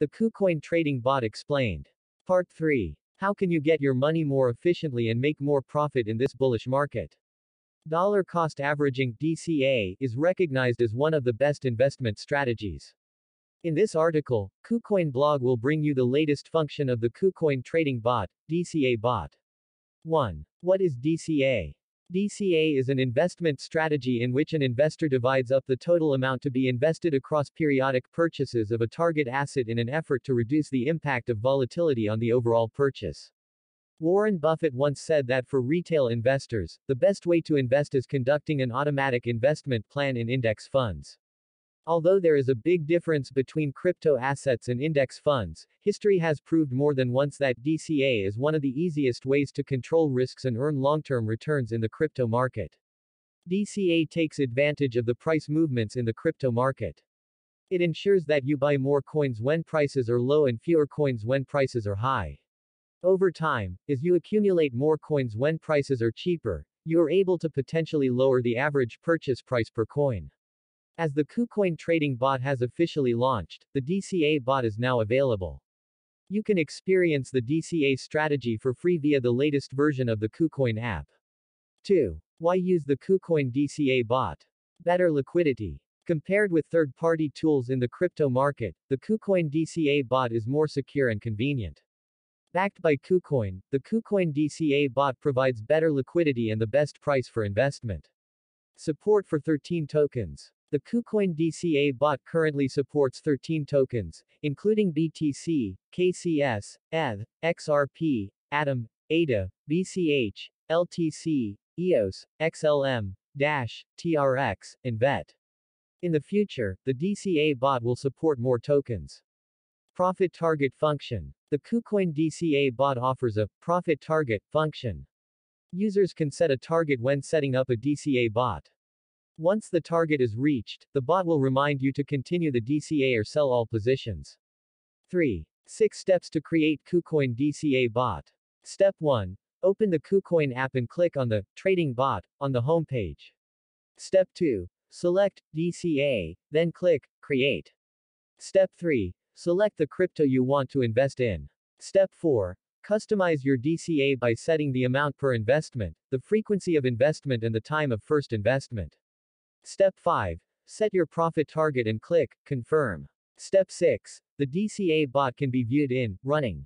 The KuCoin trading bot explained. Part 3. How can you get your money more efficiently and make more profit in this bullish market? Dollar cost averaging (DCA) is recognized as one of the best investment strategies. In this article, KuCoin blog will bring you the latest function of the KuCoin trading bot, DCA bot. 1. What is DCA? DCA is an investment strategy in which an investor divides up the total amount to be invested across periodic purchases of a target asset in an effort to reduce the impact of volatility on the overall purchase. Warren Buffett once said that for retail investors, the best way to invest is conducting an automatic investment plan in index funds. Although there is a big difference between crypto assets and index funds, history has proved more than once that DCA is one of the easiest ways to control risks and earn long-term returns in the crypto market. DCA takes advantage of the price movements in the crypto market. It ensures that you buy more coins when prices are low and fewer coins when prices are high. Over time, as you accumulate more coins when prices are cheaper, you are able to potentially lower the average purchase price per coin. As the KuCoin trading bot has officially launched, the DCA bot is now available. You can experience the DCA strategy for free via the latest version of the KuCoin app. 2. Why use the KuCoin DCA bot? Better liquidity. Compared with third-party tools in the crypto market, the KuCoin DCA bot is more secure and convenient. Backed by KuCoin, the KuCoin DCA bot provides better liquidity and the best price for investment. Support for 13 tokens. The KuCoin DCA bot currently supports 13 tokens, including BTC, KCS, ETH, XRP, ATOM, ADA, BCH, LTC, EOS, XLM, DASH, TRX, and VET. In the future, the DCA bot will support more tokens. Profit target function. The KuCoin DCA bot offers a profit target function. Users can set a target when setting up a DCA bot. Once the target is reached, the bot will remind you to continue the DCA or sell all positions. 3. 6 steps to create KuCoin DCA bot. Step 1. Open the KuCoin app and click on the Trading Bot on the home page. Step 2. Select DCA, then click Create. Step 3. Select the crypto you want to invest in. Step 4. Customize your DCA by setting the amount per investment, the frequency of investment, and the time of first investment. Step 5. Set your profit target and click Confirm. Step 6. The DCA bot can be viewed in running